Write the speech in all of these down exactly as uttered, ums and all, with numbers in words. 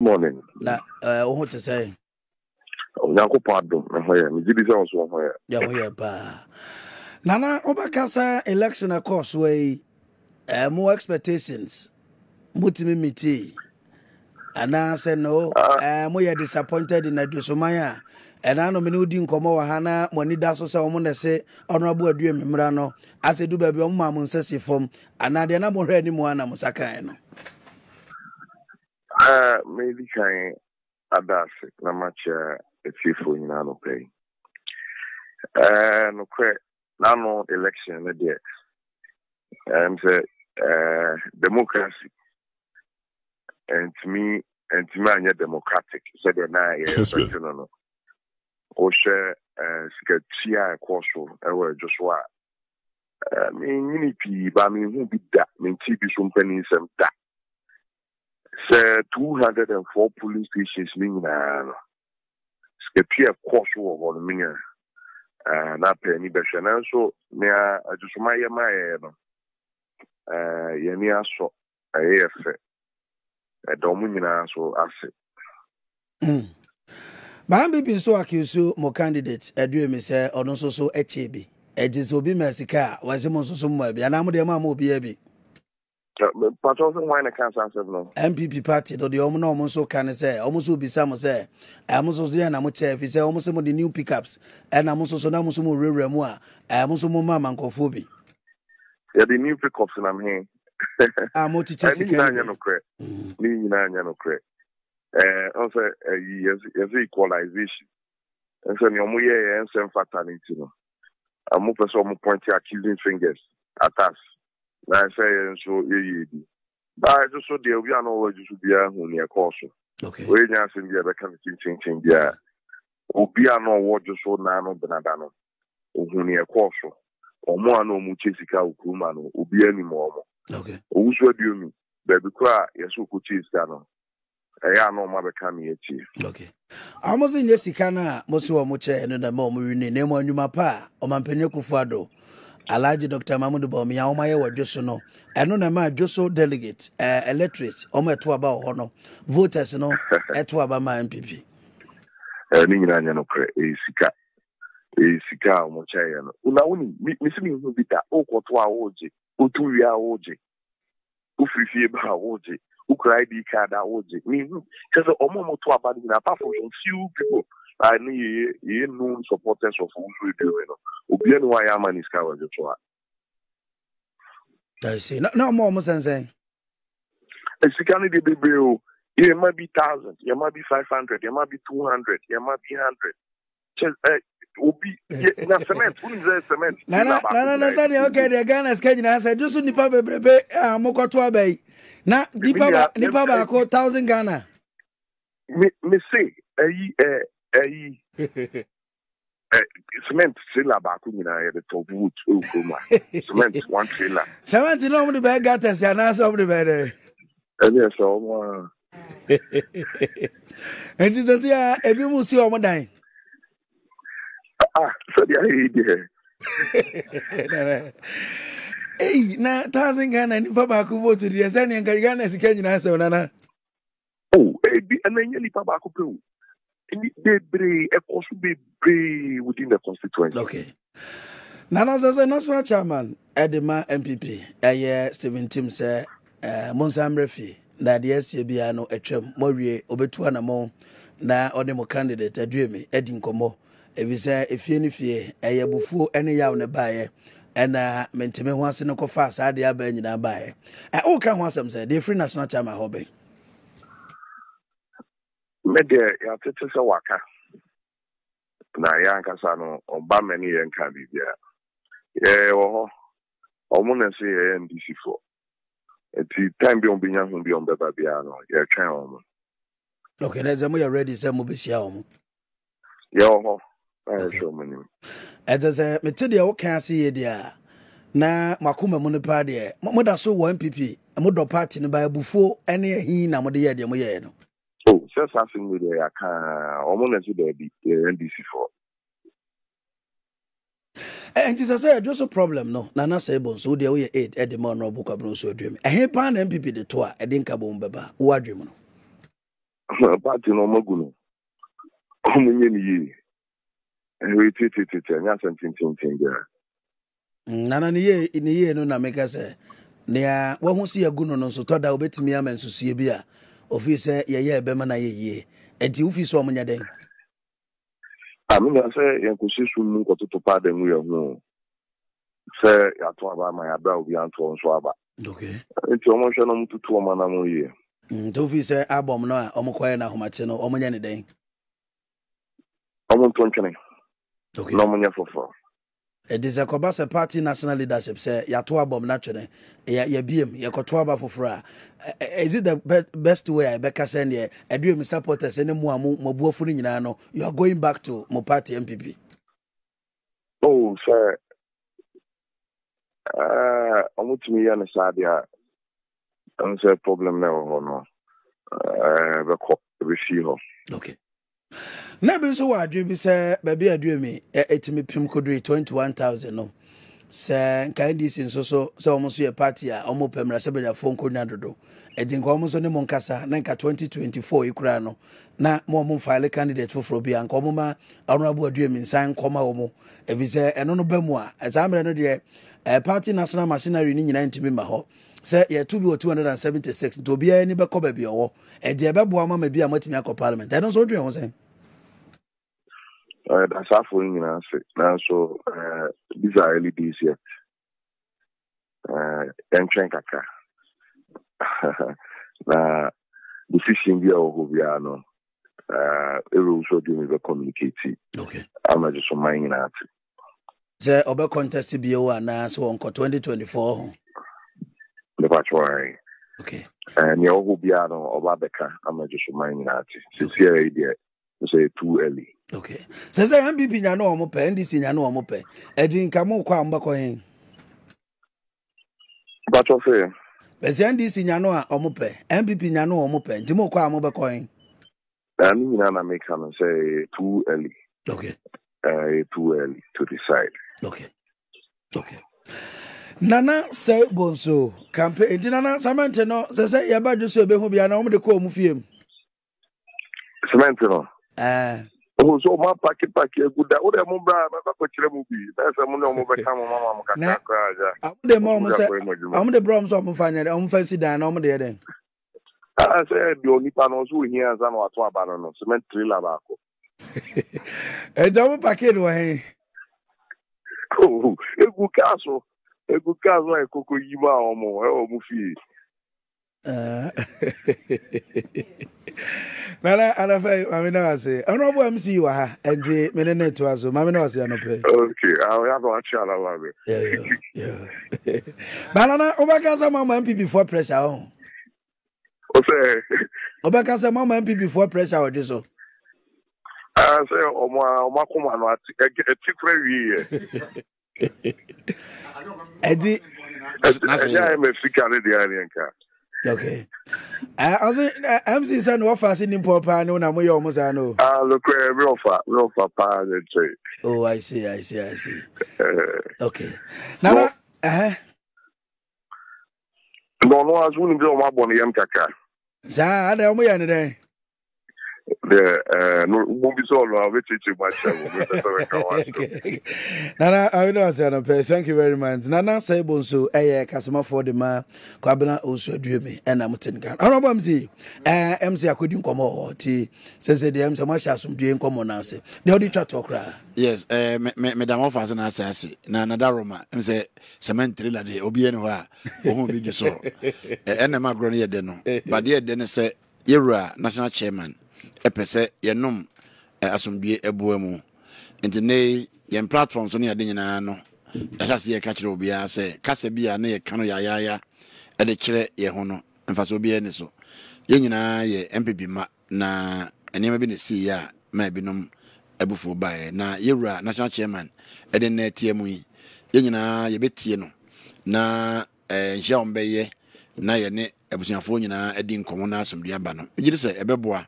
Morning. Na uh, uh, what to say? Oh, Yanko Pardon. Yeah, yeah, pa. Nana, Obakasa election, of course, way uh, more expectations. Mutimimiti. And I said, no, I'm uh, uh, disappointed in Adusumaya. And I know Minudin Komo Hana, Monidaso Salmon, say, Honorable Dream Murano, as a do baby on Mamun Sessi form, and I did not more any more Musakano. Uh, maybe can adas na matcha a fearful in Nano pay. Uh, no, Nano election, not yet. And uh, democracy and to me and to me, democratic. So then I no. Osha, uh, Skatia, Corso, our Joshua. I mean, many people, I mean, who be that? I mean, T V companies and that. Sir, two hundred four police stations mean that Skepia cost over the million. And I pay any better. And so, I just my my, uh, Yamia so I have a dominion so asset. Bambi been so accused more candidates, a dream, sir, or not so so a T B. It is Obi Messica, was a monster somewhere, and I'm the mamma baby. But also, why I can't answer no M P P party, though the Oman almost so can say, almost will be some say. I almost was there and I'm a chef, he said almost some of the new pickups, and I'm also so now some more real remoir. I am also more mamma and cophobia. Yeah, the new pickups, and I'm here. I'm multi chasing no crack. Lean no crack. Also, as equalization. And so, you're more and some fatality. I'm more person pointing accusing fingers at us. I say so. But I just saw the Obiano always should be a who near Corso. Okay, we just in the other country changing there. Obiano what just so Nano Benadano, who near Corso, or more no Muchesica Kumano, will be any more. Okay, who's what you mean? Baby cry, yes, who could chase Dano. I know my becoming a chief. Okay, I was in Yesicana, Mosu Mocha, and the moment we name on you, my pa, or Mampeno Cufado. Alaji Doctor Mahmoud Bawumia omaye wa Joso no eno na ma Joso delegate eh electorate omo eto aba ho no voters no eto aba ma M P P eh ni nyina nya no kre e sika e sika omo chaye no una woni mi simi hu bita o kwoto a oje otuwi a oje ofifie ba oje ukrai di card a oje mi cuz omo mo to aba ni na apart from few people I know you know supporters of who we do. Obian why I'm an Iskawa. I see. No more, Mossan say. It's the candidate be bill. It might be thousand, it might be five hundred, it might be two hundred, it might be hundred. Obi, na cement, who is there cement? No, no, no, no, no, okay, the Ghana is catching us. I just need Papa Brebe, Mokotua Bay. Now, Nipaba, Nipaba, called thousand Ghana. Me say, eh, Hey, cement trailer back in the top wood. Cement one trailer. Cement, you know, the bag got us, and that's over the bed. And yes, oh, and it's a year, and you will see all my day. Ah, so the idea. Hey, now, thousand gun and Papa could vote to the Ascending Gaganas again, and I said, Nana. Oh, and then you Papa could They also be within the constituency. Okay. Nana says, National Chairman, Edema M P P, a year Stephen Tim, sir, Monsam Refi, that yes, you be no a chum, Moria, Obetuana Mon, now Odemo candidate, a dreamy, Edin Como, if you say, if you any fear, a year before any young buyer, and a mentime once in a coffas, I dear Ben, and I buy. I all can want some, sir, the free National Chairman hobby. Media, you have to say Waka. Now, young Casano, or Bamani and Cabibia. Yeah, or Mona say A M D C four. At the time, beyond being on the Babiano, your channel. Okay, that's a more ready Samobisiam. Yo, I'm so many. As a material can see, dear. Now, Makuma Monopadia, Moda so one P P, a model party by before any hin Amodia de Moyeno. Oh, just asking me there. I can almost see the N D C for. And this is just a problem, no. Nana Sebon, so there we eight at the Monroe Book of Bruce dream. I hear Pan M P P the tour, I think I won't be back. What dream? party no maguno. Omunyeni. Ewe titi titi anya sentin tintin ga. Nana niye niye no na meka se. Nia wo ho se yaguno no so toda obetimi amansusie bia. Ofi se ye ye ebema na ye ye. Enti ofi so omunya den. Ami na se yankusisu mu ko toto pa den wo ho. Se yato aba ma ya ba obi anto so aba. Okay. Enti omo hwe no mututu o mana no ye. Ndovi se abom no a omokwae na homache no omunya ne den. Omo tonchene. Okay. No munya fofo. It is a Kobasa party national leadership say yato abom na twene. Ya ya biem ya koto aba fofora. Is it the best, best way I beka send here? Edu mi supporters ene mu amu mobuofu ni nyina no. You are going back to mo party M P P. Oh, sir. Uh, I'm not me and Sadia. I'm say problem now or no. Uh, the cop receiver. Okay. Now, be so I dream. Be say, baby, I dream me. It's me pim kodri twenty-one thousand. No, say, kind this in so so so almost a party. I almost pim receive a phone call. Nado do. I think almost only Moncasa. Nanka twenty twenty-four. Ukraine. Na mo mo file candidate for for Bian. Komo ma honorable I dream in sign. Koma omo. If say, I no no be mo. As I'm ready to. Uh, party national machinery ni nyina ntimi ma ho say ye to be two seventy-six to be any be ko ba bi owo e de be bo ama ma bi amotimi akọ parliament I don't so do won say eh that's half won nyina say na so eh these are early days here eh entren kaka na decision bi o bi ano eh e ro so do me be communicate okay ama just so mine na ati the Oba contest B O and so on twenty twenty-four. Okay. And you will be out on Obabeka. I'm just reminding that. It's here, idea. You say too early. Okay. Says I am being an omope, and this in an omope. Edin Kamu Kwambakoin. But of him. Besendis in Yanoa omope, M P P Yano omope, Dimo Kwamobakoin. I mean, I make him say too early. Okay. Uh, too early to decide. Okay. Okay. Nana say bonso campaign. Nana Samantha no. Say say yaba jusu ebe ho bia na omo de ko omo fiem. Samantha no. Eh. O so ma paki paki eguda. O de mo bra na ba ko kire mo bi. Na se mo na mo be ka mo mama mo kaka aja. Abu de mo mo say. Amu de bro mo so mo fanya de. Omo fancy dan na omo de de. Ah say de oni pa no so hia anza no ato aba no. Cement trailer ba ko. E double packet way. Oh, a good castle. A good castle like Coco Yuma or more. Nana, and I mean, I say, honorable M C, you are, and the minute to us, Maminosi, and okay, I'll have a child. Yeah, yeah. Banana, Obacasa, Mamma M P before pressure. Oh, Obacasa, Mamma M P before pressure or diesel. I say, oh, my, my, my, I get a ticket here. Eddie, I'm a African. Okay. I say, I'm seeing what fasting in Papa, no, no, we almost know. Ah, look, real far, real far, oh, I see, I see, I see. Okay. Now, eh? No, no, I was going to do my bonnie, I'm Kaka. Zah, I don't know anything. The no movies all are very cheap. Nana, I know I said no pay. Thank you very much. Nana, say bonso. Eh, customer for the ma. Kwabena also dream me. And I'm ten grand. I know M C. Eh, M C, I couldn't come out. T. Says the M C, I shall some dream come on us. The only chat talk. Yes. Eh, Madam Officer, I say. Nana Daroma. M C, cement trailer de Obienwa. Omo video so. Eh, na ma grown here deno. But here deno say, Ira national chairman. Epese yenum asomdue eboa mu ntine yen platforms oni ade nyina no ehase ye ka kire obi a se kase bia na ye kanu ya ya ya e de kire ye ho no mfaso obi ani so ye nyina ye M P P ma na enema bi ne si ya ma binom ebufo bae na yewura national chairman e de na tie mu yi ye nyina ye betie no na ehje ombe ye na ye ne ebusiafo nyina edi nkomo na asomdue aba no ejiri se ebeboa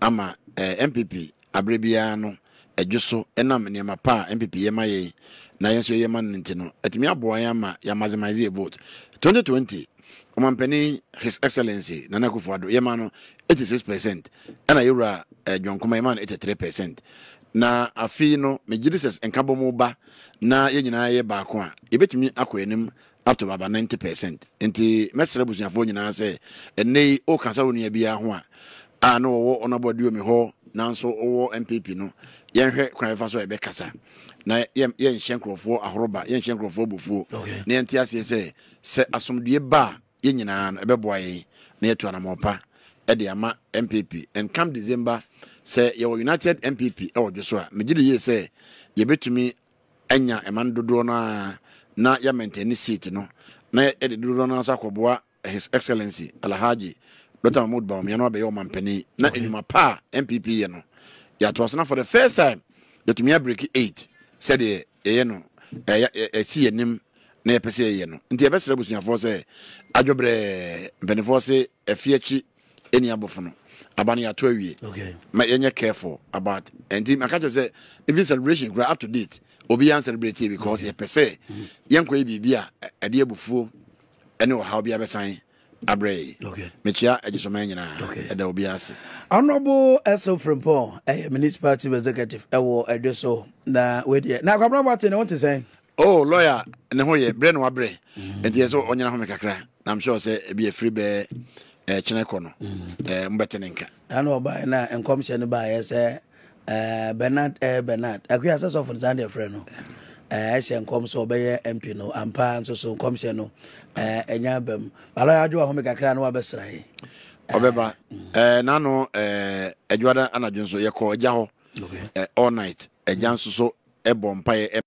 ama eh, M P P abrebia no edwoso eh, enam ne mapa M P P yemaye na yenso yema ntino etimi aboa yama ya mazimaize vote twenty twenty Company His Excellency Nana Akufo-Addo Yemano eighty-six percent and Ayura John Kumaman eighty-three percent. Na afino Mejidises and Kabomoba na Yenina Bakwa. You bet me Aquanim up to about ninety percent. Inti Messerabus Yafonina say, and nay, O Casaonia Biahua. I know what on about you me ho, Nanso O M P P no. Yan her Crafaso Ebekasa. Na Yan Shankrof for a roba, Yan Shankrof for Bufu. Nantias say, Set Assum de Ba, Yenan, a beboy, near to Anamopa, Ediama M P P, and come December. Say your United M P P or Joshua Majidi say you bet me anya emandodona na ya maintain seat no na edidodona sakobwa His Excellency Alhaji Doctor Mahmoud Bawumia no be your mampani na enuma pa M P P ye no ya to asana for the first time that me break eight said ye no e see enim na ye pese ye no nti e be sere busunyafo say adwobre benefo say afiachi eni abofo no Abani at twelve. Okay. My any careful about and I can't just say even celebration grab up to date. Obian celebrity because he per se young baby beer a dear buffo and no how be a sign a bray. Okay. Machia a just man and there will be us. Honorable S O from Paul, a municipality executive award a just so now with you. Now come on what I want to say. Oh lawyer and the way brain or brain and yes on your home cry. I'm sure say be a free bear. Eh, Chinekono, eh, Mbatenenka. Ano ba na enkomche ne ba yese eh Bernard eh Bernard. Akuya saso for Zambia friend no. Eh se enkomso obeye M P no ampa nso so enkomche no eh enya bam. Bala adwo ho megakra na wa besrai. Obeba eh na no eh adwada anadwonso yekọ eja ho. Okay. Eh all night. Eja nso so e bompa e